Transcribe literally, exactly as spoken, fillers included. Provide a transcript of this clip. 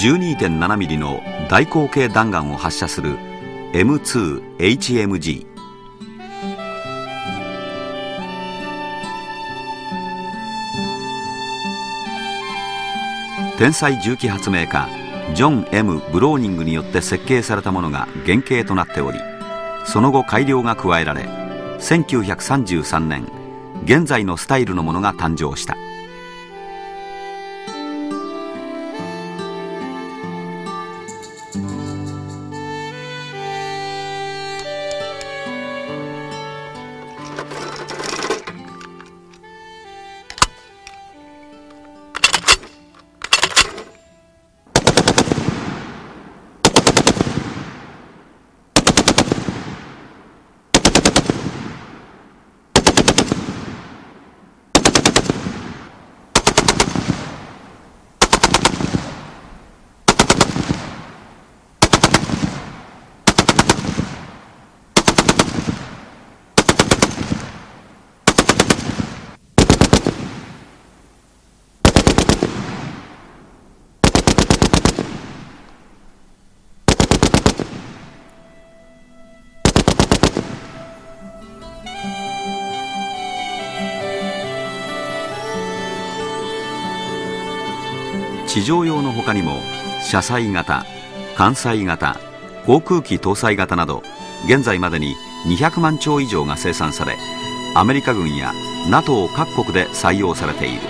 じゅうにてんななミリの大口径弾丸を発射する エムツーエイチエムジー。 天才銃器発明家ジョン・ M ・ブローニングによって設計されたものが原型となっており、その後改良が加えられせんきゅうひゃくさんじゅうさんねん現在のスタイルのものが誕生した。地上用の他にも車載型、艦載型、航空機搭載型など現在までににひゃくまんちょう以上が生産され、アメリカ軍や NATO 各国で採用されている。